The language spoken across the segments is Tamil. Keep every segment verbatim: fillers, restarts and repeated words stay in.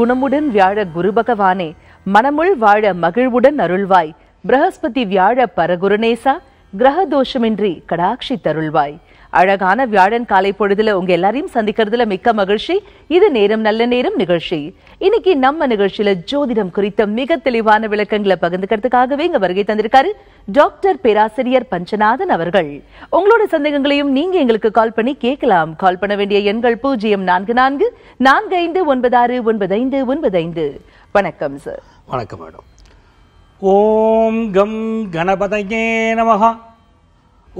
குணமுடன் வியாழ குருபகவானே, மனமுள் வாழ மகிழ்வுடன் அருள்வாய். பிரகஸ்பதி வியாழ பரகுருநேசா, கிரக தோஷமின்றி கடாட்சி தருள்வாய். அழகான வியாழன் காலை பொழுதுல உங்க எல்லாரையும் சந்திக்கிறதுல மிக்க மகிழ்ச்சி. இது நேரம் நல்ல நேரம் நிகழ்ச்சி. இன்னைக்கு நம்ம நிகழ்ச்சியில ஜோதிடம் குறித்த மிக தெளிவான விளக்கங்களை பகிர்ந்துக்கிறதுக்காகவே இங்க வருகை தந்திருக்காரு டாக்டர் பேராசிரியர் பஞ்சநாதன் அவர்கள். உங்களோட சந்தேகங்களையும் நீங்க எங்களுக்கு கால் பண்ணி கேட்கலாம். கால் பண்ண வேண்டிய எண்கள் பூஜ்ஜியம் நான்கு நான்கு நான்கு ஐந்து ஒன்பது ஆறு ஒன்பது ஐந்து ஒன்பது ஐந்து. வணக்கம் சார். வணக்கம் மேடம். ஓம் கம் கணபதயே நமஹ.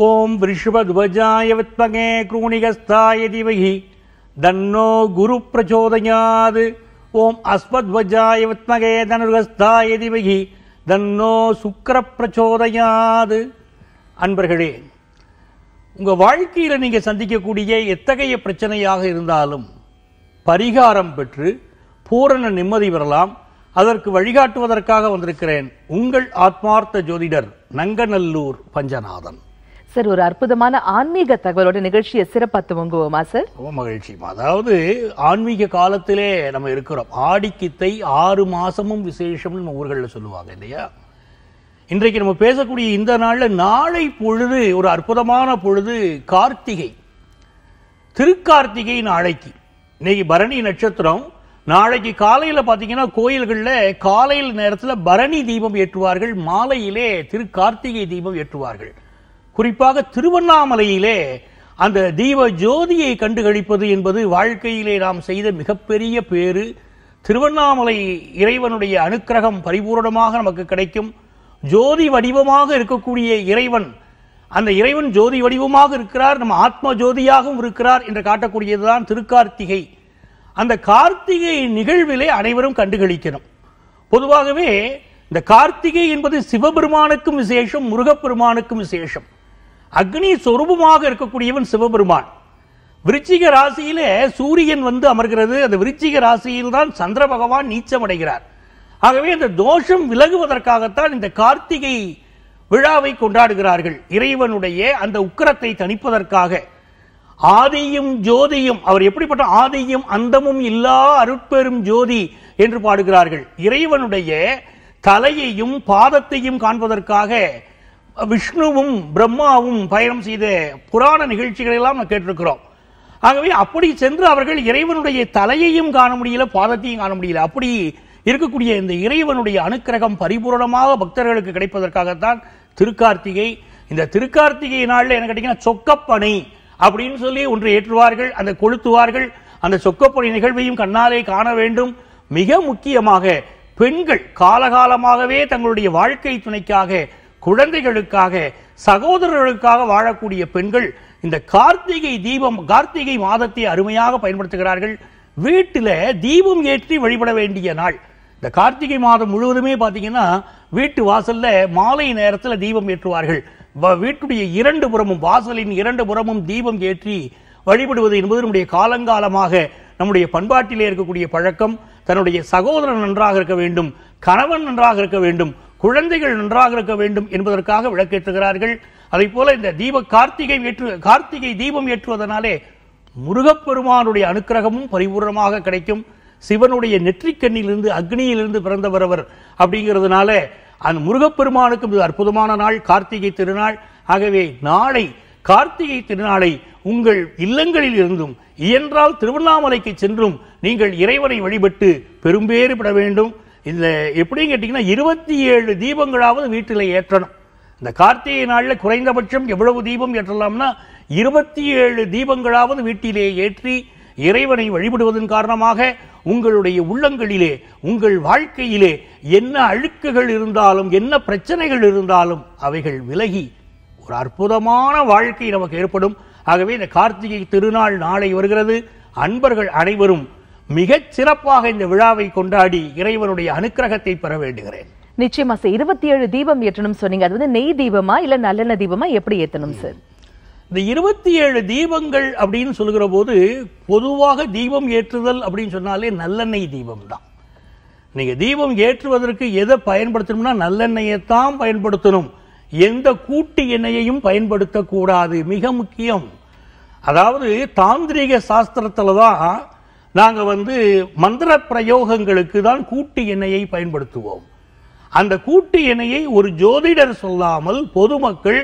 ஓம் விருஷபத்வஜாய வித்மகே க்ரூணிகஸ்தாய தீமஹி தன்னோ குரு பிரச்சோதயாத். ஓம் அஸ்மத்வஜாய வித்மகே தனுர்கஸ்தாய தீமஹி தன்னோ சுக்கிர பிரச்சோதயாத். அன்பர்களே, உங்கள் வாழ்க்கையில் நீங்கள் சந்திக்கக்கூடிய எத்தகைய பிரச்சனையாக இருந்தாலும் பரிகாரம் பெற்று பூரண நிம்மதி பெறலாம். அதற்கு வழிகாட்டுவதற்காக வந்திருக்கிறேன் உங்கள் ஆத்மார்த்த ஜோதிடர் நங்கநல்லூர் பஞ்சநாதன் சார். ஒரு அற்புதமான ஆன்மீக தகவலோட நிகழ்ச்சியை சிறப்பாக துவங்குவோமா சார்? ரொம்ப மகிழ்ச்சிமா. அதாவது ஆன்மீக காலத்திலே நம்ம இருக்கிறோம். ஆடிக்கித்தை ஆறு மாசமும் விசேஷம்னு நம்ம ஊர்களில் சொல்லுவாங்க இல்லையா? இன்றைக்கு நம்ம பேசக்கூடிய இந்த நாளில் நாளை பொழுது ஒரு அற்புதமான பொழுது. கார்த்திகை, திருக்கார்த்திகை நாளைக்கு. இன்னைக்கு பரணி நட்சத்திரம். நாளைக்கு காலையில் பார்த்தீங்கன்னா கோயில்களில் காலையில் நேரத்தில் பரணி தீபம் ஏற்றுவார்கள், மாலையிலே திருக்கார்த்திகை தீபம் ஏற்றுவார்கள். குறிப்பாக திருவண்ணாமலையிலே அந்த தீப ஜோதியை கண்டுகளிப்பது என்பது வாழ்க்கையிலே நாம் செய்த மிகப்பெரிய பேறு. திருவண்ணாமலை இறைவனுடைய அனுக்கிரகம் பரிபூரணமாக நமக்கு கிடைக்கும். ஜோதி வடிவமாக இருக்கக்கூடிய இறைவன், அந்த இறைவன் ஜோதி வடிவமாக இருக்கிறார், நம்ம ஆத்ம ஜோதியாகவும் இருக்கிறார் என்று காட்டக்கூடியதுதான் திருக்கார்த்திகை. அந்த கார்த்திகை நிகழ்விலே அனைவரும் கண்டுகளிக்கணும். பொதுவாகவே இந்த கார்த்திகை என்பது சிவபெருமானுக்கும் விசேஷம், முருகப்பெருமானுக்கும் விசேஷம். அக்னி சொரூபமாக இருக்கக்கூடியவன் சிவபெருமான். விருச்சிக ராசியிலே சூரியன் வந்து அமர்கிறது. அந்த விருச்சிக ராசியில்தான் சந்திர பகவான் நீச்சம் அடைகிறார். ஆகவே அந்த தோஷம் விலகுவதற்காகத்தான் இந்த கார்த்திகை விழாவை கொண்டாடுகிறார்கள். இறைவனுடைய அந்த உக்கிரத்தை தணிப்பதற்காக ஆதியும் ஜோதியும், அவர் எப்படிப்பட்ட ஆதியும் அந்தமும் இல்லா அருட்பெரும் ஜோதி என்று பாடுகிறார்கள். இறைவனுடைய தலையையும் பாதத்தையும் காண்பதற்காக விஷ்ணுவும் பிரம்மாவும் பயணம் செய்த புராண நிகழ்ச்சிகளெல்லாம் நாம் கேட்டிருக்கிறோம். ஆகவே அப்படி சென்று அவர்கள் இறைவனுடைய தலையையும் காண முடியல, பாதத்தையும் காண முடியல. அப்படி இருக்கக்கூடிய இந்த இறைவனுடைய அனுக்கிரகம் பரிபூரணமாக பக்தர்களுக்கு கிடைப்பதற்காகத்தான் திருக்கார்த்திகை. இந்த திருக்கார்த்திகை நாளில் என்ன கேட்டீங்கன்னா சொக்கப்பனை அப்படின்னு சொல்லி ஒன்று ஏற்றுவார்கள், அதை கொளுத்துவார்கள். அந்த சொக்கப்பனை நிகழ்வையும் கண்ணாலே காண வேண்டும். மிக முக்கியமாக பெண்கள் காலகாலமாகவே தங்களுடைய வாழ்க்கை துணைக்காக, குழந்தைகளுக்காக, சகோதரர்களுக்காக வாழக்கூடிய பெண்கள் இந்த கார்த்திகை தீபம், கார்த்திகை மாதத்தை அருமையாக பயன்படுத்துகிறார்கள். வீட்டில் தீபம் ஏற்றி வழிபட வேண்டிய நாள் இந்த கார்த்திகை மாதம் முழுவதுமே. பார்த்தீங்கன்னா வீட்டு வாசலில் மாலை நேரத்தில் தீபம் ஏற்றுவார்கள். வீட்டுடைய இரண்டு புறமும், வாசலின் இரண்டு புறமும் தீபம் ஏற்றி வழிபடுவது என்பது நம்முடைய காலங்காலமாக நம்முடைய பண்பாட்டிலே இருக்கக்கூடிய பழக்கம். தன்னுடைய சகோதரன் நன்றாக இருக்க வேண்டும், கணவன் நன்றாக இருக்க வேண்டும், குழந்தைகள் நன்றாக இருக்க வேண்டும் என்பதற்காக விளக்கேற்றுகிறார்கள். அதே போல இந்த தீப கார்த்திகை ஏற்று கார்த்திகை தீபம் ஏற்றுவதனாலே முருகப்பெருமானுடைய அனுக்கிரகமும் பரிபூர்ணமாக கிடைக்கும். சிவனுடைய நெற்றிக்கண்ணிலிருந்து, அக்னியிலிருந்து பிறந்தவர் அவர். அப்படிங்கிறதுனால அந்த முருகப்பெருமானுக்கு இது அற்புதமான நாள், கார்த்திகை திருநாள். ஆகவே நாளை கார்த்திகை திருநாளை உங்கள் இல்லங்களில் இருந்தும், இயன்றால் திருவண்ணாமலைக்கு சென்றும் நீங்கள் இறைவனை வழிபட்டு பெரும்பேறு பெற வேண்டும். இந்த எப்படின்னு கேட்டிங்கன்னா இருபத்தி ஏழு தீபங்களாவது வீட்டில் ஏற்றணும். இந்த கார்த்திகை நாளில் குறைந்தபட்சம் எவ்வளவு தீபம் ஏற்றலாம்னா இருபத்தி ஏழு தீபங்களாவது வீட்டிலே ஏற்றி இறைவனை வழிபடுவதன் காரணமாக உங்களுடைய உள்ளங்களிலே, உங்கள் வாழ்க்கையிலே என்ன அழுக்குகள் இருந்தாலும், என்ன பிரச்சனைகள் இருந்தாலும் அவைகள் விலகி ஒரு அற்புதமான வாழ்க்கை நமக்கு ஏற்படும். ஆகவே இந்த கார்த்திகை திருநாள் நாளை வருகிறது. அன்பர்கள் அனைவரும் மிகச் சிறப்பாக இந்த விழாவை கொண்டாடி இறைவனுடைய அனுக்கிரகத்தை பெற வேண்டுகிறேன். நிச்சயமா சார். இருபத்தி ஏழு தீபம் ஏற்றணும் சொன்னீங்க. அது வந்து நெய் தீபமா இல்ல நல்லெண்ண தீபமா, எப்படி ஏற்றணும் சார்? இந்த இருபத்தி ஏழு தீபங்கள் அப்படின்னு சொல்லுகிற போது பொதுவாக தீபம் ஏற்றுதல் அப்படின்னு சொன்னாலே நல்லெண்ணெய் தீபம் தான். நீங்க தீபம் ஏற்றுவதற்கு எதை பயன்படுத்தணும்னா நல்லெண்ணெயை தான் பயன்படுத்தணும். எந்த கூட்டு எண்ணெயையும் பயன்படுத்த கூடாது. மிக முக்கியம். அதாவது தாந்திரீக சாஸ்திரத்துல தான் நாங்க வந்து மந்திர பிரயோகங்களுக்கு தான் கூட்டு எண்ணெயை பயன்படுத்துவோம். அந்த கூட்டு எண்ணெயை ஒரு ஜோதிடர் சொல்லாமல் பொதுமக்கள்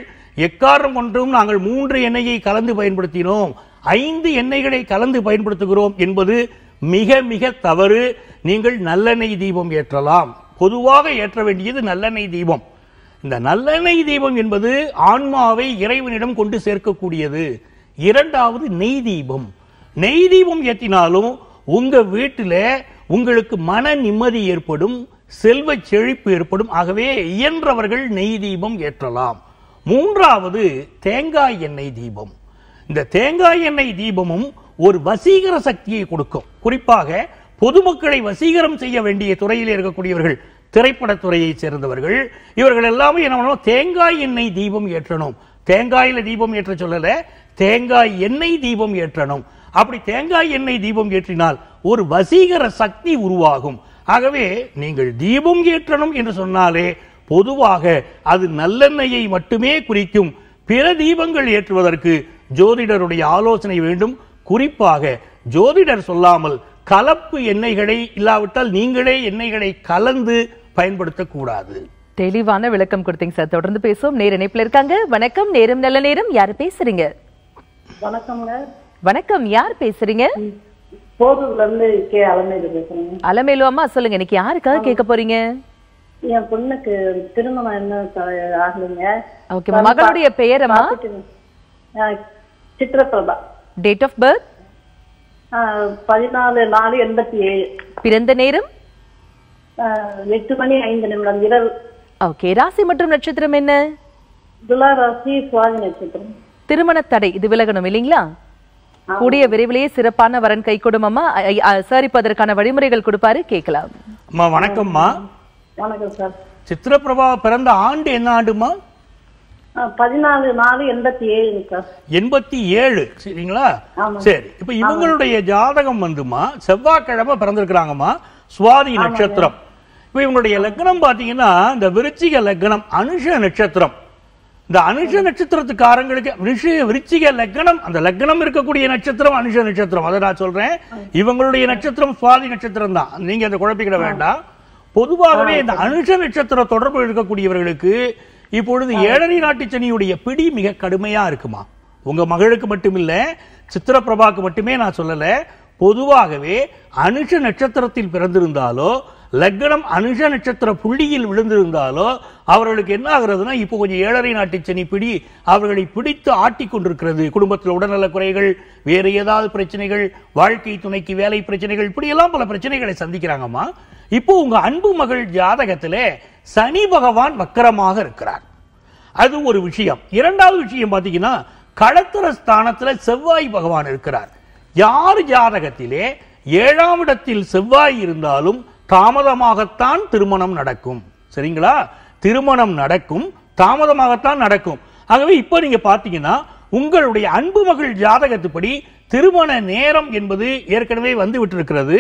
எக்காரம் ஒன்றும் நாங்கள் மூன்று எண்ணெயை கலந்து பயன்படுத்தினோம், ஐந்து எண்ணெய்களை கலந்து பயன்படுத்துகிறோம் என்பது மிக மிக தவறு. நீங்கள் நல்லெண்ணெய் தீபம் ஏற்றலாம். பொதுவாக ஏற்ற வேண்டியது நல்லெண்ணெய் தீபம். இந்த நல்லெண்ணெய் தீபம் என்பது ஆன்மாவை இறைவனிடம் கொண்டு சேர்க்கக்கூடியது. இரண்டாவது நெய் தீபம். நெய் தீபம் ஏற்றினாலும் உங்க வீட்டில் உங்களுக்கு மன நிம்மதி ஏற்படும், செல்வ செழிப்பு ஏற்படும். ஆகவே இயன்றவர்கள் நெய் தீபம் ஏற்றலாம். மூன்றாவது தேங்காய் எண்ணெய் தீபம். இந்த தேங்காய் எண்ணெய் தீபமும் ஒரு வசீகர சக்தியை கொடுக்கும். குறிப்பாக பொதுமக்களை வசீகரம் செய்ய வேண்டிய துறையில் இருக்கக்கூடியவர்கள், திரைப்படத்துறையை சேர்ந்தவர்கள், இவர்கள் எல்லாமே என்ன பண்ணணும், தேங்காய் எண்ணெய் தீபம் ஏற்றணும். தேங்காயில தீபம் ஏற்ற சொல்லல, தேங்காய் எண்ணெய் தீபம் ஏற்றணும். அப்படி தேங்காய் எண்ணெய் தீபம் ஏற்றினால் ஒரு வசீகர சக்தி உருவாகும். ஆகவே நீங்கள் தீபம் ஏற்றணும் என்று சொன்னாலே பொதுவாக அது நல்லெண்ணெயை மட்டுமே குறிக்கும். பிற தீபங்கள் ஏற்றுவதற்கு ஜோதிடருடைய ஆலோசனை வேண்டும். குறிப்பாக ஜோதிடர் சொல்லாமல் கலப்பு எண்ணெய்களை, இல்லாவிட்டால் நீங்களே எண்ணெய்களை கலந்து பயன்படுத்தக்கூடாது. தெளிவான விளக்கம் கொடுத்தீங்க சார். தொடர்ந்து பேசுவோம். நேர் இணைப்பில் இருக்காங்க. வணக்கம். நேரம் நல்ல நேரம். யார் பேசுறீங்க? வணக்கம்ங்க. வணக்கம். யார் பேசுறீங்க? போதுல இருந்து கே அலமேலு பேசுறேன். அலமேலு அம்மா சொல்லுங்க, இன்னைக்கு யாருக்காக கேட்க போறீங்க? என் பொண்ணுக்கு திருமணம் என்ன ஆகுதுங்க. ஓகே. மகளுடைய பெயர் அம்மா? சித்ரபிரபா. Date of birth? பதினாலு நாலு எண்பத்தி ஏழு. பிறந்த நேரம்? எட்டு மணி ஐந்து நிமிடம் இரவு. ஓகே. ராசி மற்றும் நட்சத்திரம் என்ன? துலா ராசி, சுவாதி நட்சத்திரம். திருமண தடை இது விலகணும் இல்லைங்களா? கூடிய விரைவிலேயே சிறப்பான வரன் கை கொடுமம்மா. சார் இப்ப அதற்கான வழிமுறைகள் கொடுப்பாரு, கேட்கலாம். அம்மா வணக்கம்மா. வணக்கம் சார். சித்ரபிரபா பிறந்த ஆண்டு என்ன ஆண்டுமா? பதினாலு நாலு எண்பத்தி ஏழு சார். எண்பத்தி ஏழு சரிங்களா? சரி. இப்ப இவங்களுடைய ஜாதகம் வந்துமா செவ்வாய்க்கிழமை பிறந்திருக்கிறாங்கம்மா, சுவாதி நட்சத்திரம். இப்ப இவங்களுடைய லக்னம் பாத்தீங்கன்னா இந்த விருச்சிக லக்னம், அனுஷ நட்சத்திரம். இந்த அனுஷ நட்சத்திரத்துக்காரங்களுக்கு விருச்சிக லக்னம், அந்த லக்னம் இருக்கக்கூடிய நட்சத்திரம் அனுஷ நட்சத்திரம். அதை நான் சொல்றேன். இவங்களுடைய நட்சத்திரம் சுவாதி நட்சத்திரம் தான், நீங்க அதை குழப்பிக்கிட வேண்டாம். பொதுவாகவே இந்த அனுஷ நட்சத்திர தொடர்பு இருக்கக்கூடியவர்களுக்கு இப்பொழுது ஏழரை நாட்டு சனியுடைய பிடி மிக கடுமையா இருக்குமா. உங்க மகளுக்கு மட்டுமில்ல, சித்திரபிரபாக்கு மட்டுமே நான் சொல்லல. பொதுவாகவே அனுஷ நட்சத்திரத்தில் பிறந்திருந்தாலோ லக்னம் அனுஷ நட்சத்திர புள்ளியில் விழுந்திருந்தாலோ அவர்களுக்கு என்ன ஆகுறதுன்னா இப்போ கொஞ்சம் ஏழரை நாட்டு சனி பிடி அவர்களை பிடித்து ஆட்டி கொண்டிருக்கிறது. குடும்பத்தில் உடல்நல குறைகள், வேறு ஏதாவது பிரச்சனைகள், வாழ்க்கை துணைக்கு வேலை பிரச்சனைகள், இப்படியெல்லாம் பல பிரச்சனைகளை சந்திக்கிறாங்கம்மா. இப்போ உங்க அன்பு மகள் ஜாதகத்திலே சனி பகவான் வக்கரமாக இருக்கிறார். அது ஒரு விஷயம். இரண்டாவது விஷயம் பார்த்தீங்கன்னா களத்திர ஸ்தானத்துல செவ்வாய் பகவான் இருக்கிறார். யார் ஜாதகத்திலே ஏழாம் இடத்தில் செவ்வாய் இருந்தாலும் தாமதமாகத்தான் திருமணம் நடக்கும். சரிங்களா? திருமணம் நடக்கும், தாமதமாகத்தான் நடக்கும். ஆகவே இப்போ நீங்க பார்த்தீங்கன்னா உங்களுடைய அன்பு மகள் ஜாதகத்துப்படி திருமண நேரம் என்பது ஏற்கனவே வந்து விட்டிருக்கிறது.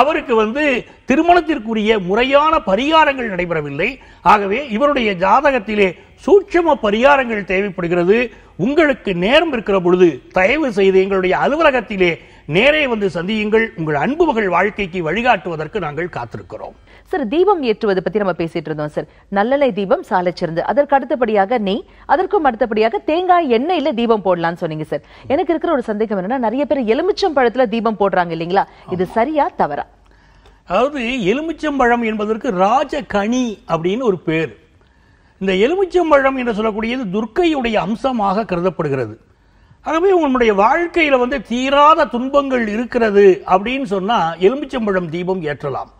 அவருக்கு வந்து திருமணத்திற்குரிய முறையான பரிகாரங்கள் நடைபெறவில்லை. ஆகவே இவருடைய ஜாதகத்திலே சூட்சும பரிகாரங்கள் தேவைப்படுகிறது. உங்களுக்கு நேரம் இருக்கிற பொழுது தயவு செய்து எங்களுடைய அலுவலகத்திலே நேரே வந்து சந்தியுங்கள். உங்கள் அன்பு மகள் வாழ்க்கைக்கு வழிகாட்டுவதற்கு நாங்கள் காத்திருக்கிறோம். சார், தீபம் ஏற்றுவது பத்தி நம்ம பேசிட்டு இருந்தோம் சார். நல்லெண்ணெய் தீபம் சாலச்சிறந்து, அதற்கு அடுத்தபடியாக நெய், அதற்கும் அடுத்தபடியாக தேங்காய் எண்ணெயில தீபம் போடலாம்னு சொன்னீங்க சார். எனக்கு இருக்கிற ஒரு சந்தேகம் என்னன்னா, நிறைய பேர் எலுமிச்சம் பழத்துல தீபம் போடுறாங்க இல்லைங்களா, இது சரியா தவறா? அதாவது எலுமிச்சம்பழம் என்பதற்கு ராஜகனி அப்படின்னு ஒரு பேர். இந்த எலுமிச்சம்பழம் என்று சொல்லக்கூடியது துர்க்கையுடைய அம்சமாக கருதப்படுகிறது. ஆகவே உங்களுடைய வாழ்க்கையில வந்து தீராத துன்பங்கள் இருக்கிறது அப்படின்னு சொன்னா எலுமிச்சம்பழம் தீபம் ஏற்றலாம்.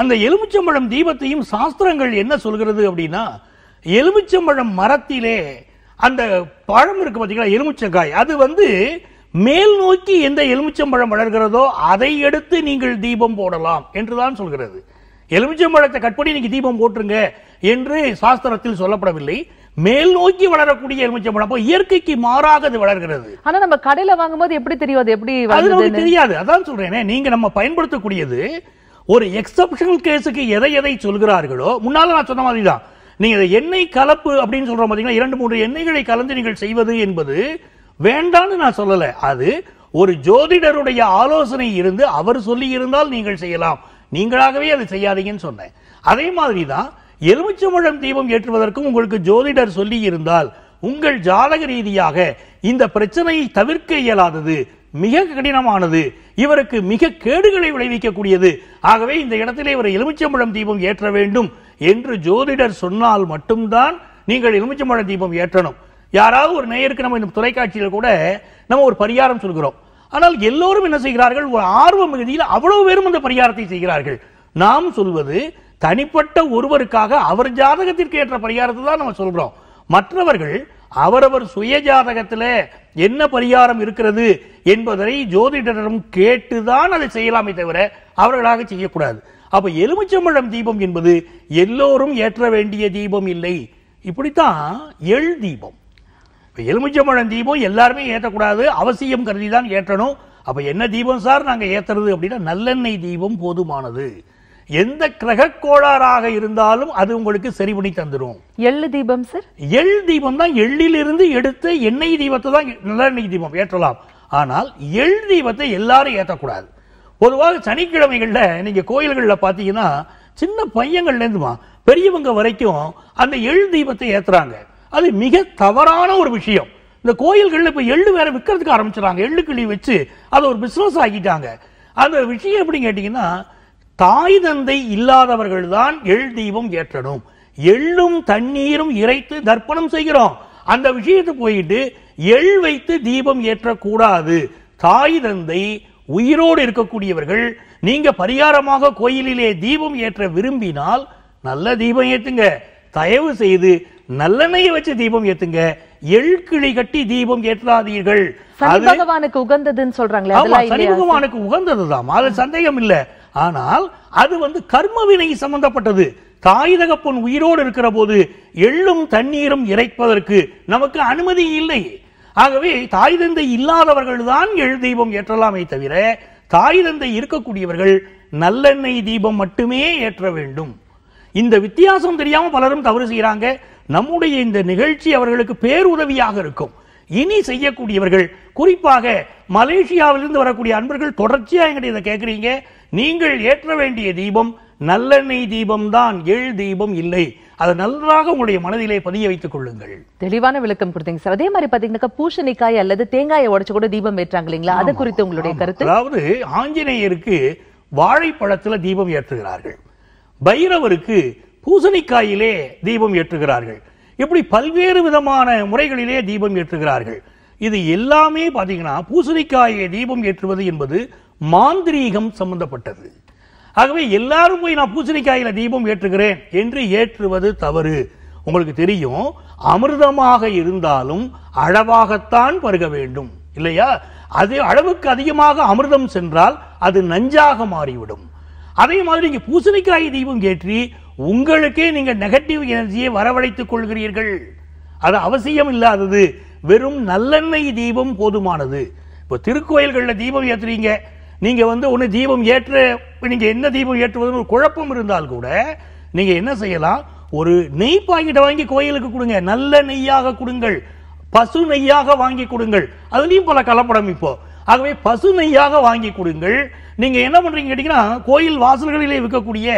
அந்த எலுமிச்சம்பழம் தீபத்தையும் சாஸ்திரங்கள் என்ன சொல்கிறது அப்படின்னா, எலுமிச்சம்பழம் மரத்திலே அந்த பழம் இருக்கு பார்த்தீங்களா, எலுமிச்சங்காய், அது வந்து மேல் நோக்கி எந்த எலுமிச்சம்பழம் வளர்கிறதோ அதை எடுத்து நீங்கள் தீபம் போடலாம் என்றுதான் சொல்கிறது. எலுமிச்சம்பழத்தை கட் பண்ணி நீங்க தீபம் போட்டுருங்க என்று சாஸ்திரத்தில் சொல்லப்படவில்லை. மேல் நோக்கி வளரக்கூடிய எலுமிச்சம்பழம் இயற்கைக்கு மாறாக அது வளர்கிறது. ஆனா நம்ம கடையில வாங்கும்போது எப்படி தெரியும் அது எப்படி வளருது? தெரியாது. அதான் சொல்றேனே, நீங்க நம்ம பயன்படுத்தக்கூடியது ஒரு எக்ஸெப்ஷனல் கேஸுக்கு எதை எதை சொல்கிறார்களோ முன்னால நான் சொன்ன மாதிரி தான் நீங்க இந்த எண்ணெய் கலப்பு அப்படினு சொல்றோம் பாத்தீங்களா இரண்டு மூன்று எண்ணெய்களை கலந்து நீங்கள் செய்வது என்பது வேண்டாம்னு நான் சொல்லல அது ஒரு ஜோதிடருடைய ஆலோசனை இருந்து அவர் சொல்லி இருந்தால் நீங்கள் செய்யலாம் நீங்களாகவே அதை செய்யாதீங்கன்னு சொன்னேன் அதே மாதிரி தான் எலுமிச்சம்பழம் தீபம் ஏற்றுவதற்கு உங்களுக்கு ஜோதிடர் சொல்லி இருந்தால் உங்கள் ஜாதக ரீதியாக இந்த பிரச்சனையை தவிர்க்க இயலாதது மிக கடினமானது இவருக்கு மிக கேடுகளை விளைவிக்க கூடியது ஆகவே இந்த இடத்திலே ஒரு எலுமிச்சம்பழம் தீபம் ஏற்ற வேண்டும் என்று ஜோதிடர் சொன்னால் மட்டும்தான் நீங்கள் எலுமிச்சம்பழம் தீபம் ஏற்றணும் யாராவது ஒரு நேயருக்கு நம்ம இந்த தொலைக்காட்சியில் கூட நம்ம ஒரு பரிகாரம் சொல்கிறோம் ஆனால் எல்லோரும் என்ன செய்கிறார்கள் ஒரு ஆர்வம் மிகுதியில் அவ்வளவு பேரும் அந்த பரிகாரத்தை செய்கிறார்கள் நாம் சொல்வது தனிப்பட்ட ஒருவருக்காக அவர் ஜாதகத்திற்கு ஏற்ற பரிகாரத்தை தான் நம்ம சொல்றோம் மற்றவர்கள் அவரவர் சுய ஜாதகத்தில் என்ன பரிகாரம் இருக்கிறது என்பதை ஜோதிடரிடம் கேட்டுதான் அதை செய்யலாமே தவிர அவர்களாக செய்யக்கூடாது அப்ப எலுமிச்சம்பழம் தீபம் என்பது எல்லோரும் ஏற்ற வேண்டிய தீபம் இல்லை இப்படித்தான் எள் தீபம் எலுமிச்சம்பழம் தீபம் எல்லாருமே ஏற்றக்கூடாது அவசியம் கருதி தான் ஏற்றணும் அப்ப என்ன தீபம் சார் நாங்க ஏற்றுறது அப்படின்னா நல்லெண்ணெய் தீபம் போதுமானது எந்த கிரக கோளாறாக இருந்தாலும் அது உங்களுக்கு சரி பண்ணி தந்துடும் எள்ளு தீபம் சார் எள் தீபம் தான் எள்ளிலிருந்து எடுத்த எண்ணெய் தீபத்தை தான் நல்லெண்ணெய் தீபம் ஏற்றலாம் ஆனால் எள் தீபத்தை எல்லாரும் ஏற்றக்கூடாது பொதுவாக சனிக்கிழமைகள்ல நீங்க கோயில்கள்ல பாத்தீங்கன்னா சின்ன பையங்கள்ல இருந்துமா பெரியவங்க வரைக்கும் அந்த எள் தீபத்தை ஏத்துறாங்க அது மிக தவறான ஒரு விஷயம் இந்த கோயில்கள்ல இப்ப எள்ளு வேற விற்கிறதுக்கு ஆரம்பிச்சுறாங்க எள்ளு கிளி வச்சு அது ஒரு பிசினஸ் ஆகிட்டாங்க அந்த விஷயம் எப்படின்னு கேட்டீங்கன்னா தாய் தந்தை இல்லாதவர்கள் தான் எள் தீபம் ஏற்றணும் எள்ளும் தண்ணீரும் இறைத்து தர்ப்பணம் செய்கிறோம் அந்த விஷயத்தை போயிட்டு எள் வைத்து தீபம் ஏற்றக்கூடாது தாய் தந்தை உயிரோடு இருக்கக்கூடியவர்கள் நீங்க பரிகாரமாக கோயிலிலே தீபம் ஏற்ற விரும்பினால் நல்ல தீபம் ஏத்துங்க தயவு செய்து நல்லெண்ணெயை வச்சு தீபம் ஏத்துங்க எள் கிளி கட்டி தீபம் ஏற்றாதீர்கள் சனி பகவானுக்கு உகந்ததுன்னு சொல்றாங்களே அதெல்லாம் சனி பகவானுக்கு உகந்ததுதான் அது சந்தேகம் இல்ல ஆனால் அது வந்து கர்மவினை சம்பந்தப்பட்டது தாய் தகப்பன் உயிரோடு இருக்கிற போது எள்ளும் தண்ணீரும் இறைப்பதற்கு நமக்கு அனுமதி இல்லை ஆகவே தாய் தந்தை இல்லாதவர்கள் தான் எள் தீபம் ஏற்றலாமே தவிர தாய் தந்தை இருக்கக்கூடியவர்கள் நல்லெண்ணெய் தீபம் மட்டுமே ஏற்ற வேண்டும் இந்த வித்தியாசம் தெரியாம பலரும் தவறு செய்யறாங்க நம்முடைய இந்த நிகழ்ச்சி அவர்களுக்கு பேருதவியாக இருக்கும் இனி செய்யக்கூடியவர்கள் குறிப்பாக மலேசியாவிலிருந்து வரக்கூடிய அன்பர்கள் தொடர்ச்சியா என்கிட்ட இதை கேட்கிறீங்க நீங்கள் ஏற்ற வேண்டிய தீபம் நல்லெண்ணெய் தீபம் தான் எள் தீபம் இல்லை அதை நன்றாக உங்களுடைய மனதிலே பதிய வைத்துக் கொள்ளுங்கள் தெளிவான விளக்கம் கொடுத்தீங்க சார் அதே மாதிரி பாத்தீங்கன்னா பூசணிக்காய் அல்லது தேங்காயை உடைச்சு கூட தீபம் ஏற்றாங்க இல்லைங்களா அது குறித்து உங்களுடைய கருத்து அதாவது ஆஞ்சநேயருக்கு வாழைப்பழத்துல தீபம் ஏற்றுகிறார்கள் பைரவருக்கு பூசணிக்காயிலே தீபம் ஏற்றுகிறார்கள் இப்படி பல்வேறு விதமான முறைகளிலே தீபம் ஏற்றுகிறார்கள் இது எல்லாமே பாத்தீங்கன்னா பூசணிக்காயை தீபம் ஏற்றுவது என்பது மாந்திரீகம் சம்பந்தப்பட்டது ஆகவே எல்லாரும் போய் நான் பூசணிக்காயில தீபம் ஏற்றுகிறேன் என்று ஏற்றுவது தவறு உங்களுக்கு தெரியும் அமிர்தமாக இருந்தாலும் அளவாகத்தான் பருக வேண்டும் இல்லையா அது அளவுக்கு அதிகமாக அமிர்தம் சென்றால் அது நஞ்சாக மாறிவிடும் அதே மாதிரி நீங்க பூசணிக்காய் தீபம் ஏற்றி உங்களுக்கே நீங்க நெகட்டிவ் எனர்ஜியை வரவழைத்துக் கொள்கிறீர்கள் அது அவசியம் இல்லாதது வெறும் நல்லெண்ணெய் தீபம் போதுமானது இப்போ திருக்கோயில்களில் தீபம் ஏற்றுறீங்க நீங்க வந்து ஒன்று தீபம் ஏற்ற நீங்க என்ன தீபம் ஏற்றுவதுன்னு ஒரு குழப்பம் இருந்தால் கூட நீங்க என்ன செய்யலாம் ஒரு நெய் பாக்கெட்டை வாங்கி கோயிலுக்கு கொடுங்க நல்ல நெய்யாக கொடுங்கள் பசு நெய்யாக வாங்கி கொடுங்கள் அதுலேயும் பல கலப்படம் இப்போ ஆகவே பசு நெய்யாக வாங்கி கொடுங்கள் நீங்க என்ன பண்றீங்க கேட்டீங்கன்னா கோயில் வாசல்களிலே விற்கக்கூடிய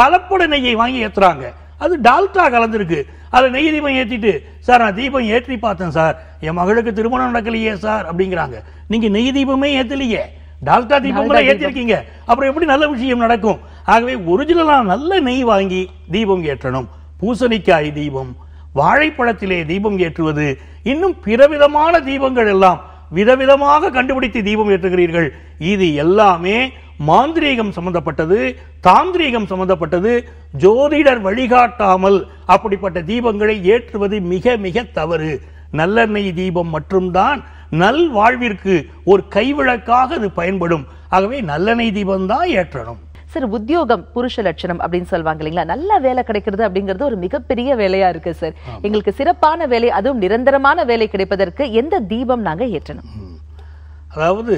கலப்பட நெய்யை வாங்கி ஏத்துறாங்க அது டால்டா கலந்துருக்கு அது நெய் தீபம் ஏற்றிட்டு சார் நான் தீபம் ஏற்றி பார்த்தேன் சார் என் மகளுக்கு திருமணம் நடக்கலையே சார் அப்படிங்கிறாங்க நீங்க நெய் தீபமே ஏற்றலையே டால்டா தீபம் ஏற்றிருக்கீங்க அப்புறம் எப்படி நல்ல விஷயம் நடக்கும் ஆகவே ஒரிஜினலாக நல்ல நெய் வாங்கி தீபம் ஏற்றணும் பூசணிக்காய் தீபம் வாழைப்பழத்திலே தீபம் ஏற்றுவது இன்னும் பிறவிதமான தீபங்கள் எல்லாம் விதவிதமாக கண்டுபிடித்து தீபம் ஏற்றுகிறீர்கள் இது எல்லாமே மாந்திரீகம் சம்பந்தப்பட்டது தாந்திரீகம் சம்பந்தப்பட்டது ஜோதிடர் வழிகாட்டாமல் அப்படிப்பட்ட தீபங்களை ஏற்றுவது மிக மிக தவறு நல்லெண்ணெய் தீபம் மட்டும்தான் நல் வாழ்விற்கு ஒரு கைவிளக்காக அது பயன்படும் ஆகவே நல்லெண்ணெய் தீபம் தான் ஏற்றணும் சார் உத்தியோகம் புருஷ லட்சணம் அப்படின்னு சொல்லுவாங்க இல்லைங்களா நல்ல வேலை கிடைக்கிறது அப்படிங்கிறது ஒரு மிகப்பெரிய வேலையா இருக்கு சார் எங்களுக்கு சிறப்பான வேலை அதுவும் நிரந்தரமான வேலை கிடைப்பதற்கு எந்த தீபம் நாங்க ஏற்றணும் அதாவது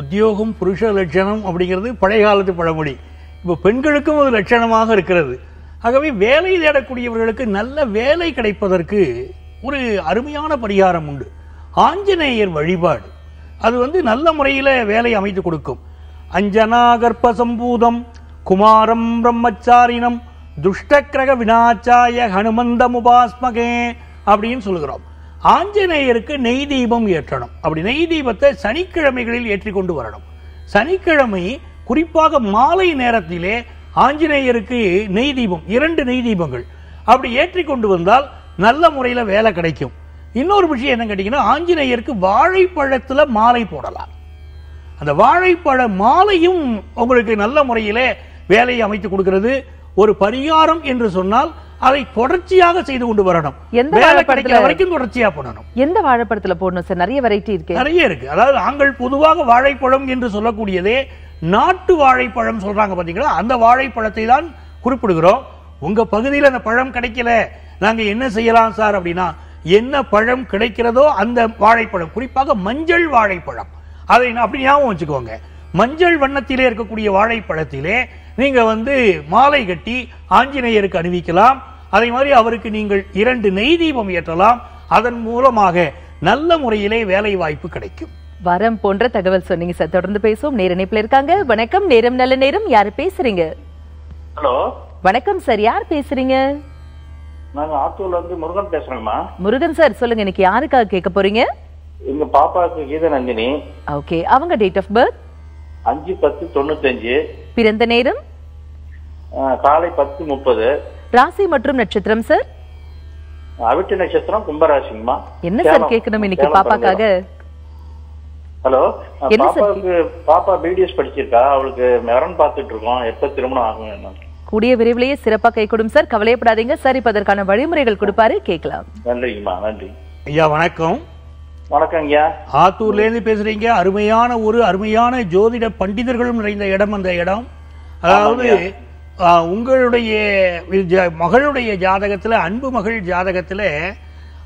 உத்தியோகம் புருஷ லட்சணம் அப்படிங்கிறது பழைய காலத்து பழமொழி பெண்களுக்கும் ஒரு லட்சணமாக இருக்கிறது. ஆகவே வேலை தேடக்கூடியவர்களுக்கு நல்ல வேலை கிடைப்பதற்கு ஒரு அருமையான பரிகாரம் உண்டு. ஆஞ்சநேயர் வழிபாடு. அது வந்து நல்ல முறையில் வேலை அமைத்து கொடுக்கும். அஞ்சனா கர்ப்ப சம்பூதம் குமாரம் பிரம்மச்சாரினம் துஷ்டக்கிரக வினாச்சாய ஹனுமந்த முபாஸ்மகே அப்படின்னு சொல்லுகிறோம். ஆஞ்சநேயருக்கு நெய் தீபம் ஏற்றணும். அப்படி நெய் தீபத்தை சனிக்கிழமைகளில் ஏற்றி கொண்டு வரணும். சனிக்கிழமை குறிப்பாக மாலை நேரத்திலே ஆஞ்சநேயருக்கு நெய் தீபம், இரண்டு நெய் தீபங்கள் அப்படி ஏற்றி கொண்டு வந்தால் நல்ல முறையில் வேலை கிடைக்கும். இன்னொரு விஷயம் என்ன கேட்டீங்கன்னா, ஆஞ்சநேயருக்கு வாழைப்பழத்தில் மாலை போடலாம். அந்த வாழைப்பழ மாலையும் உங்களுக்கு நல்ல முறையிலே வேலையை அமைத்து கொடுக்கிறது. ஒரு பரிகாரம் என்று சொன்னால் அதை தொடர்ச்சியாக செய்து கொண்டு வரணும். எந்த வாழைப்பழத்துல வரைக்கும் தொடர்ச்சியா போடணும். எந்த வாழைப்பழத்துல போடணும் சார்? நிறைய வெரைட்டி இருக்கு. நிறைய இருக்கு. அதாவது நாங்கள் பொதுவாக வாழைப்பழம் என்று சொல்லக்கூடியதே நாட்டு வாழைப்பழம் சொல்றாங்க பாத்தீங்களா, அந்த வாழைப்பழத்தை தான் குறிப்பிடுகிறோம். உங்க பகுதியில் அந்த பழம் கிடைக்கல, நாங்க என்ன செய்யலாம் சார் அப்படின்னா, என்ன பழம் கிடைக்கிறதோ அந்த வாழைப்பழம், குறிப்பாக மஞ்சள் வாழைப்பழம், அதை அப்படி ஞாபகம் வச்சுக்கோங்க. மஞ்சள் வண்ணத்திலே இருக்கக்கூடிய வாழைப்பழத்திலே நீங்க வந்து மாலை கட்டி ஆஞ்சநேயருக்கு அணிவிக்கலாம். அதே மாதிரி அவருக்கு நீங்கள் இரண்டு நெய் தீபம் ஏற்றலாம். அதன் மூலமாக நல்ல முறையிலே வேலை வாய்ப்பு கிடைக்கும். வரம் போன்ற தகவல் சொன்னீங்க சார். தொடர்ந்து பேசுவோம். நேர இணைப்புல இருக்காங்க. வணக்கம். நேரம் நல்ல நேரம். யாரு பேசுறீங்க? ஹலோ வணக்கம் சார். யார் பேசுறீங்க? நான் ஆத்தூர்ல இருந்து முருகன் பேசுறேன்மா. முருகன் சார் சொல்லுங்க, இன்னைக்கு யாருக்காக கேட்க போறீங்க? எங்க பாப்பாக்கு கீதா நந்தினி. ஓகே, அவங்க டேட் ஆஃப் பர்த் அஞ்சு பத்து தொண்ணூத்தி அஞ்சு, பிறந்த நேரம் காலை பத்து முப்பது, ராசி மற்றும் நட்சத்திரம் சார்? அவிட்ட நட்சத்திரம், கும்பராசிங்கம்மா. என்ன சார் கேட்கணும் இன்னைக்கு பாப்பாக்காக? ஹலோ, பாப்பாவுக்கு பாப்பா பிடிஎஸ் படிச்சிருக்கா, அவளுக்கு மரணம் பார்த்துட்டு இருக்கோம், எப்ப திருமணம் ஆகும்? கூடிய விரைவிலேயே சிறப்பா கை கொடும் சார், கவலைப்படாதீங்க சார். இப்ப அதற்கான வழிமுறைகள் கொடுப்பாரு, கேட்கலாம். நன்றிங்கம்மா. நன்றி ஐயா. வணக்கம். வணக்கம் ஐயா. ஆத்தூர்ல இருந்து பேசுறீங்க. அருமையான ஒரு அருமையான ஜோதிட பண்டிதர்களும் நிறைந்த இடம் அந்த இடம். அதாவது உங்களுடைய மகளுடைய ஜாதகத்துல, அன்பு மகள் ஜாதகத்துல,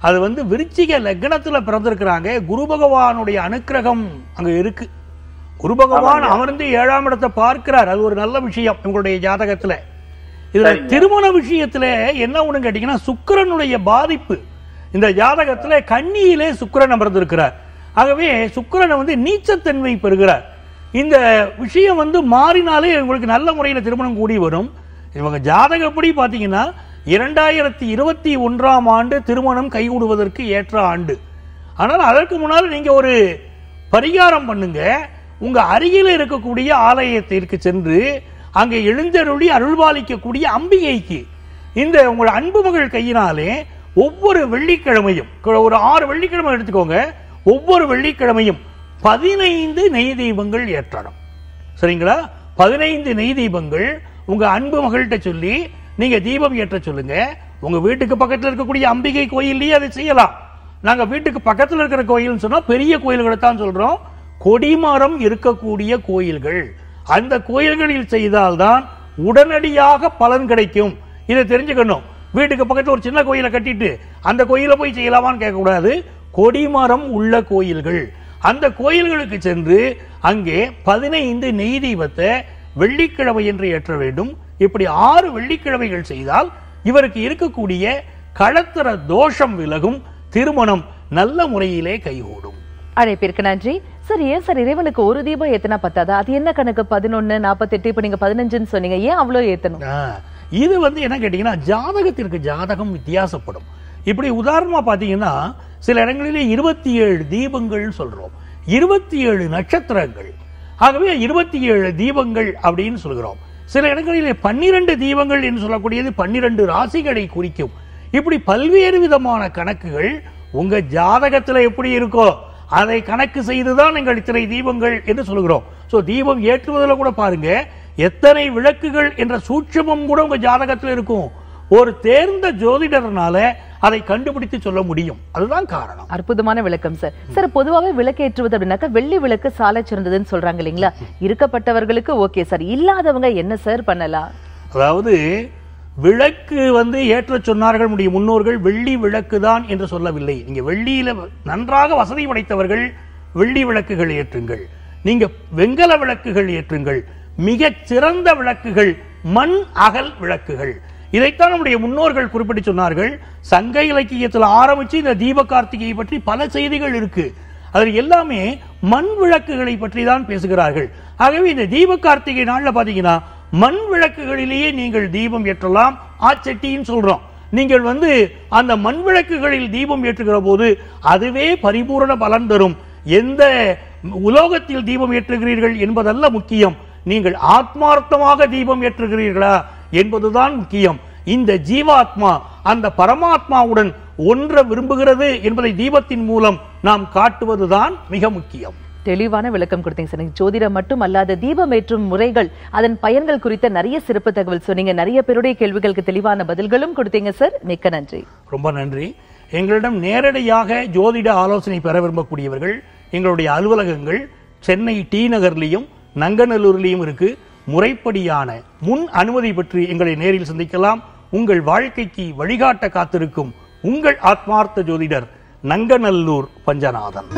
அது வந்து விருச்சிக லக்னத்துல பிறந்திருக்கிறாங்க. குரு பகவானுடைய அனுக்கிரகம் அங்க இருக்கு. குரு பகவான் அமர்ந்து ஏழாம் இடத்தை பார்க்கிறார். அது ஒரு நல்ல விஷயம் உங்களுடைய ஜாதகத்துல. இதுல திருமண விஷயத்துல என்ன ஒண்ணு கேட்டீங்கன்னா, சுக்கிரனுடைய பாதிப்பு இந்த ஜாதகத்துல. கன்னியிலே சுக்கிரன் அமர்ந்திருக்கிறார். ஆகவே சுக்கிரனை வந்து நீச்சத்தன்மை பெறுகிறார். இந்த விஷயம் வந்து மாறினாலே உங்களுக்கு நல்ல முறையில் திருமணம் கூடி வரும். இவங்க ஜாதகப்படி பார்த்தீங்கன்னா இரண்டாயிரத்தி இருபத்தி ஒன்றாம் ஆண்டு திருமணம் கைகூடுவதற்கு ஏற்ற ஆண்டு. ஆனால் அதற்கு முன்னால் நீங்கள் ஒரு பரிகாரம் பண்ணுங்க. உங்கள் அருகில் இருக்கக்கூடிய ஆலயத்திற்கு சென்று அங்கே எழுந்தருளி அருள்பாலிக்கக்கூடிய அம்பிகைக்கு இந்த உங்கள் அன்பு மகள் கையினாலே ஒவ்வொரு வெள்ளிக்கிழமையும், ஒரு ஆறு வெள்ளிக்கிழமை எடுத்துக்கோங்க, ஒவ்வொரு வெள்ளிக்கிழமையும் பதினைந்து நெய் தீபங்கள் ஏற்றணும். சரிங்களா? பதினைந்து நெய் தீபங்கள் உங்க அன்பு மகள்கிட்ட சொல்லி நீங்க தீபம் ஏற்ற சொல்லுங்க. உங்க வீட்டுக்கு பக்கத்தில் இருக்கக்கூடிய அம்பிகை கோயிலே அதை செய்யலாம். நாங்க வீட்டுக்கு பக்கத்தில் இருக்கிற கோயில்னு சொன்னா பெரிய கோயில்களை தான் சொல்றோம். கொடிமரம் இருக்கக்கூடிய கோயில்கள், அந்த கோயில்களில் செய்தால்தான் உடனடியாக பலன் கிடைக்கும். இதை தெரிஞ்சுக்கணும். வீட்டுக்கு பக்கத்தில் ஒரு சின்ன கோயிலை கட்டிட்டு அந்த கோயில போய் செய்யலாமான்னு கேட்கக்கூடாது. கொடிமரம் உள்ள கோயில்கள், அந்த கோயில்களுக்கு சென்று அங்கே பதினைந்து நெய் தீபத்தை வெள்ளிக்கிழமை என்று ஏற்ற வேண்டும். இப்படி ஆறு வெள்ளிக்கிழமைகள் செய்தால் இவருக்கு இருக்கக்கூடிய களத்திர தோஷம் விலகும். திருமணம் நல்ல முறையிலே கைகூடும். அழைப்பிற்கு நன்றி சார். ஏன் சார் இறைவனுக்கு ஒரு தீபம் ஏத்தனா பத்தாதா? அது என்ன கணக்கு? பதினொன்னு, நாப்பத்தெட்டு, இப்ப நீங்க பதினஞ்சுன்னு சொன்னீங்க. ஏன் அவ்வளவு ஏத்தணும்? இது வந்து என்ன கேட்டீங்கன்னா, ஜாதகத்திற்கு ஜாதகம் வித்தியாசப்படும். இப்படி உதாரணமா பாத்தீங்கன்னா சில இடங்களிலே இருபத்தி ஏழு தீபங்கள் சொல்றோம், இருபத்தி ஏழு நட்சத்திரங்கள். ஆகவே இருபத்தி ஏழு தீபங்கள் அப்படின்னு சொல்கிறோம். சில இடங்களிலே பன்னிரண்டு தீபங்கள் என்று சொல்லக்கூடியது பன்னிரண்டு ராசிகளை குறிக்கும். இப்படி பல்வேறு விதமான கணக்குகள் உங்க ஜாதகத்துல எப்படி இருக்கோ அதை கணக்கு செய்துதான் நீங்கள் இத்தனை தீபங்கள் என்று சொல்கிறோம். ஸோ தீபம் ஏற்றுவதில் கூட பாருங்க, எத்தனை விளக்குகள் என்ற சூட்சமும் கூட உங்க ஜாதகத்தில் இருக்கும். ஒரு தேர்ந்த ஜோதிடர்னால அதை கண்டுபிடித்து சொல்ல முடியும். அதுதான் காரணம். அற்புதமான விளக்கம் சார். சார் பொதுவாகவே விளக்கேற்றுவது அப்படின்னாக்கா வெள்ளி விளக்கு சாலை சிறந்ததுன்னு சொல்றாங்க இல்லைங்களா? இருக்கப்பட்டவர்களுக்கு ஓகே சார், இல்லாதவங்க என்ன சார் பண்ணலாம்? அதாவது விளக்கு வந்து ஏற்ற சொன்னார்கள் நம்முடைய முன்னோர்கள். வெள்ளி விளக்கு தான் என்று சொல்லவில்லை. நீங்க வெள்ளியில நன்றாக வசதி படைத்தவர்கள் வெள்ளி விளக்குகள் ஏற்றுங்கள். நீங்க வெங்கல விளக்குகள் ஏற்றுங்கள். மிகச் சிறந்த விளக்குகள் மண் அகல் விளக்குகள். இதைத்தான் நம்முடைய முன்னோர்கள் குறிப்பிட்டு சொன்னார்கள். சங்க இலக்கியத்தில் ஆரம்பிச்சு இந்த தீப கார்த்திகையை பற்றி பல செய்திகள் இருக்கு. அதில் எல்லாமே மண் விளக்குகளை பற்றி தான் பேசுகிறார்கள். ஆகவே இந்த தீப கார்த்திகை நாளில் பார்த்தீங்கன்னா மண் விளக்குகளிலேயே நீங்கள் தீபம் ஏற்றலாம். ஆச்சட்டின்னு சொல்றோம். நீங்கள் வந்து அந்த மண் விளக்குகளில் தீபம் ஏற்றுகிற போது அதுவே பரிபூரண பலன் தரும். எந்த உலோகத்தில் தீபம் ஏற்றுகிறீர்கள் என்பதல்ல முக்கியம், நீங்கள் ஆத்மார்த்தமாக தீபம் ஏற்றுகிறீர்களா என்பதுதான் முக்கியம். இந்த ஜீவாத்மா அந்த பரமாத்மாவுடன் ஒன்ற விரும்புகிறது என்பதை தீபத்தின் மூலம் நாம் காட்டுவதுதான் மிக முக்கியம். தெளிவான விளக்கம் கொடுத்தீங்க சார். ஜோதிடம் மட்டும் அல்லாத தீபம் ஏற்றும் முறைகள், அதன் பயன்கள் குறித்த நிறைய சிறப்பு தகவல் சொன்னீங்க. நிறைய பேருடைய கேள்விகளுக்கு தெளிவான பதில்களும் கொடுத்தீங்க சார். மிக்க நன்றி, ரொம்ப நன்றி. எங்களிடம் நேரடியாக ஜோதிட ஆலோசனை பெற விரும்பக்கூடியவர்கள் எங்களுடைய அலுவலகங்கள் சென்னை டி நகர்லையும் நங்கநல்லூர்லையும் இருக்கு. முறைப்படியான முன் அனுமதி பற்றி எங்களை நேரில் சந்திக்கலாம். உங்கள் வாழ்க்கைக்கு வழிகாட்ட காத்திருக்கும் உங்கள் ஆத்மார்த்த ஜோதிடர் நங்கநல்லூர் பஞ்சநாதன்.